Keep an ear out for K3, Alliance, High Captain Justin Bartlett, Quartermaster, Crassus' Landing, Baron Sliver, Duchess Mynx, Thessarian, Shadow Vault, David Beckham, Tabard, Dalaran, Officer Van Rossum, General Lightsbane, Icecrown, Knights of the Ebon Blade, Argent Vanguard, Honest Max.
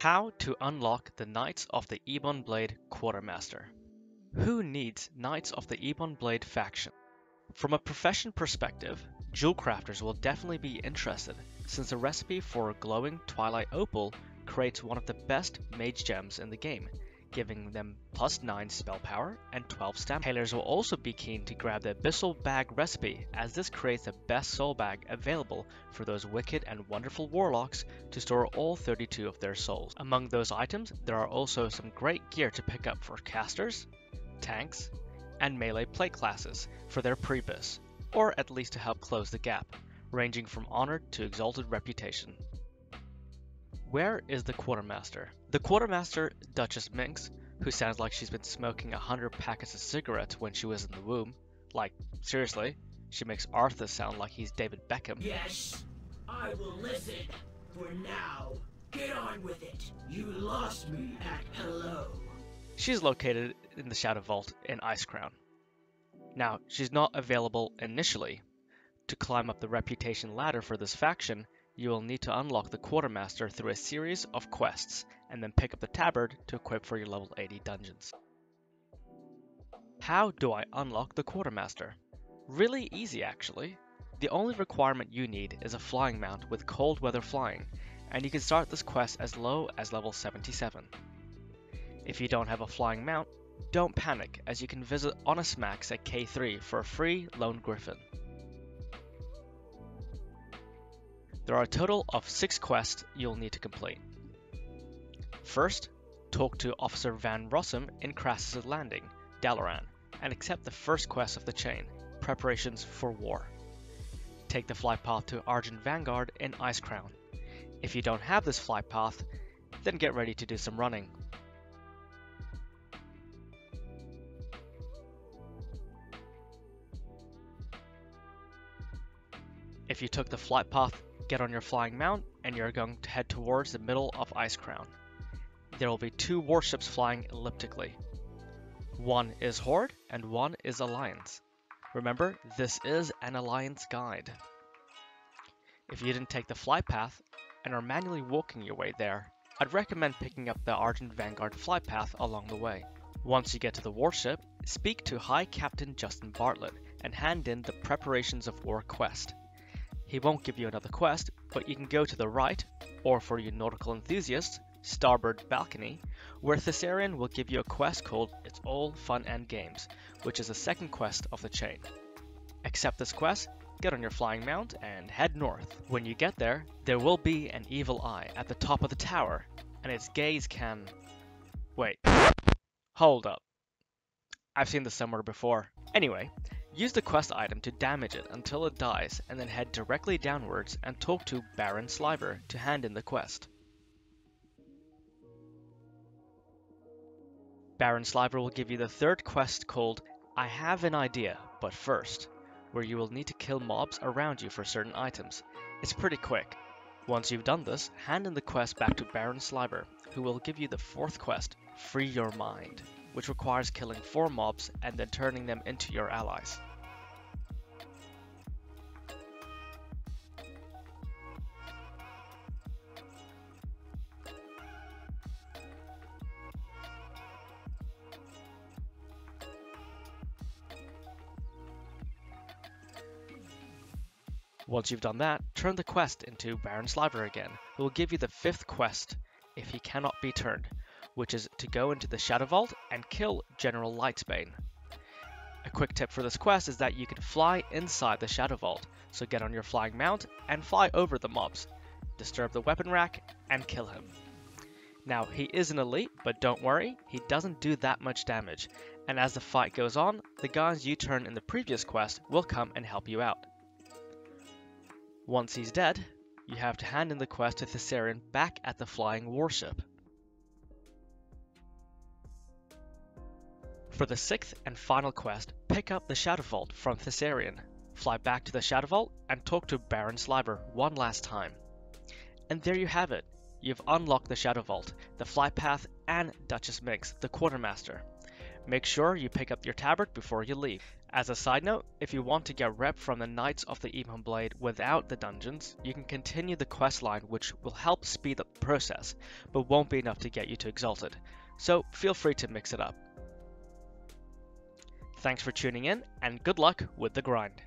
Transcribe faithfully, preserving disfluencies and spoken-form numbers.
How to unlock the Knights of the Ebon Blade Quartermaster. Who needs Knights of the Ebon Blade faction? From a profession perspective, jewel crafters will definitely be interested since the recipe for glowing twilight opal creates one of the best mage gems in the game, giving them plus nine spell power and twelve stamina. Tailors will also be keen to grab the abyssal bag recipe as this creates the best soul bag available for those wicked and wonderful warlocks to store all thirty-two of their souls. Among those items, there are also some great gear to pick up for casters, tanks, and melee play classes for their prebus, or at least to help close the gap, ranging from honored to exalted reputation. Where is the Quartermaster? The Quartermaster, Duchess Mynx, who sounds like she's been smoking a hundred packets of cigarettes when she was in the womb. Like, seriously, she makes Arthur sound like he's David Beckham. Yes, I will listen. For now, get on with it. You lost me at hello. She's located in the Shadow Vault in Icecrown. Now, she's not available initially. To climb up the reputation ladder for this faction, you will need to unlock the Quartermaster through a series of quests, and then pick up the tabard to equip for your level eighty dungeons. How do I unlock the Quartermaster? Really easy actually. The only requirement you need is a flying mount with cold weather flying, and you can start this quest as low as level seventy-seven. If you don't have a flying mount, don't panic, as you can visit Honest Max at K three for a free lone griffin. There are a total of six quests you'll need to complete. First, talk to Officer Van Rossum in Crassus' Landing, Dalaran, and accept the first quest of the chain, Preparations for War. Take the flypath to Argent Vanguard in Icecrown. If you don't have this flypath, then get ready to do some running. If you took the flight path, get on your flying mount, and you're going to head towards the middle of Icecrown. There will be two warships flying elliptically. One is Horde, and one is Alliance. Remember, this is an Alliance guide. If you didn't take the flight path, and are manually walking your way there, I'd recommend picking up the Argent Vanguard flight path along the way. Once you get to the warship, speak to High Captain Justin Bartlett, and hand in the Preparations of War quest. He won't give you another quest, but you can go to the right, or for you nautical enthusiasts, Starboard Balcony, where Thessarian will give you a quest called It's All Fun and Games, which is the second quest of the chain. Accept this quest, get on your flying mount, and head north. When you get there, there will be an evil eye at the top of the tower, and its gaze can... Wait. Hold up. I've seen this somewhere before. Anyway. Use the quest item to damage it until it dies, and then head directly downwards and talk to Baron Sliver to hand in the quest. Baron Sliver will give you the third quest called I Have an Idea, But First, where you will need to kill mobs around you for certain items. It's pretty quick. Once you've done this, hand in the quest back to Baron Sliver, who will give you the fourth quest, Free Your Mind, which requires killing four mobs and then turning them into your allies. Once you've done that, turn the quest into Baron Sliver again, who will give you the fifth quest, If He Cannot Be Turned, which is to go into the Shadow Vault and kill General Lightsbane. A quick tip for this quest is that you can fly inside the Shadow Vault, so get on your flying mount and fly over the mobs, disturb the weapon rack, and kill him. Now, he is an elite, but don't worry, he doesn't do that much damage, and as the fight goes on, the guys you turn in the previous quest will come and help you out. Once he's dead, you have to hand in the quest to Thessarian back at the flying warship. For the sixth and final quest, pick up the Shadow Vault from Thessarian, fly back to the Shadow Vault, and talk to Baron Sliver one last time. And there you have it, you've unlocked the Shadow Vault, the Flypath, and Duchess Mynx, the Quartermaster. Make sure you pick up your tabard before you leave, As a side note, if you want to get rep from the Knights of the Ebon Blade without the dungeons, you can continue the questline, which will help speed up the process, but won't be enough to get you to Exalted, so feel free to mix it up. Thanks for tuning in, and good luck with the grind.